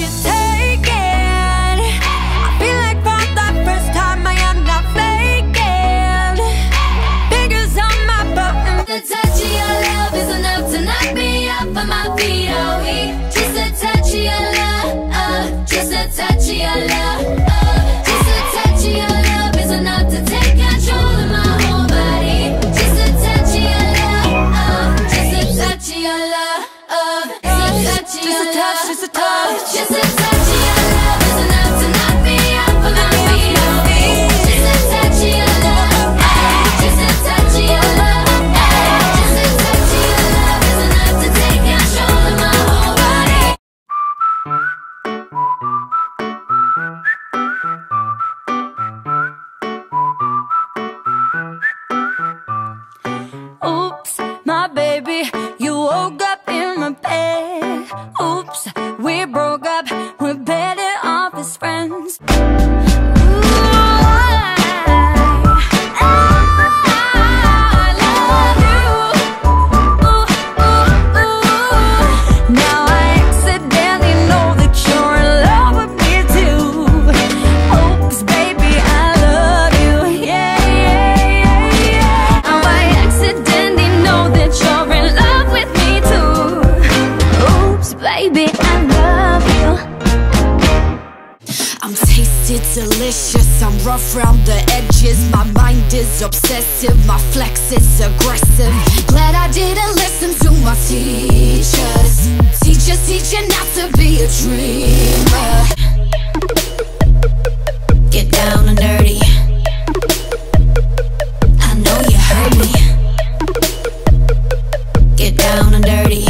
you taking? I feel like for the first time I am not faking. Fingers on my button. The touch of your love is enough to knock me up on my POE. Just a touch of your love, just a touch of your love, just a touch of your love is enough to take control of my whole body. Just a touch of your love, just a touch of your love, just a touch, just a touch. Just a touch of your love is enough to knock me up on my feet. Just a touch of your love, just a touch of your love, just a touch of your love is enough to take control of my whole body. Oops, my baby, you woke up in my bed. Oops, we broke up, we're better off as friends. Ooh, I love you. Ooh, ooh, ooh. Now I accidentally know that you're in love with me too. Oops, baby, I love you, yeah, yeah, yeah, yeah. Now I accidentally know that you're in love with me too. Baby, I love you. I'm tasted delicious, I'm rough round the edges. My mind is obsessive, my flex is aggressive. Glad I didn't listen to my teachers. Teachers teaching not to be a dreamer. Get down and dirty. I know you heard me. Get down and dirty.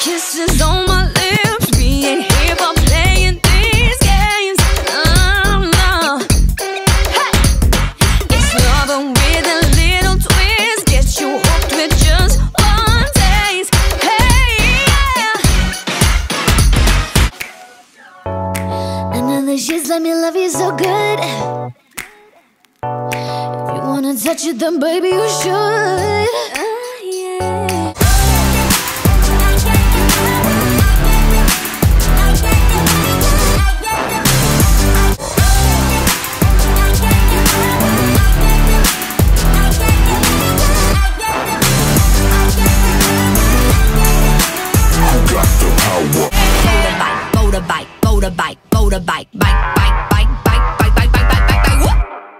Kisses on my lips, being here but playing these games. No. Hey. It's loving with a little twist, get you hooked with just one taste. Hey, yeah. Another kiss, let me love you so good. If you wanna touch it, then baby you should. Bike, bike, bike, bike, bike, bike, bike, bike, bike, bike,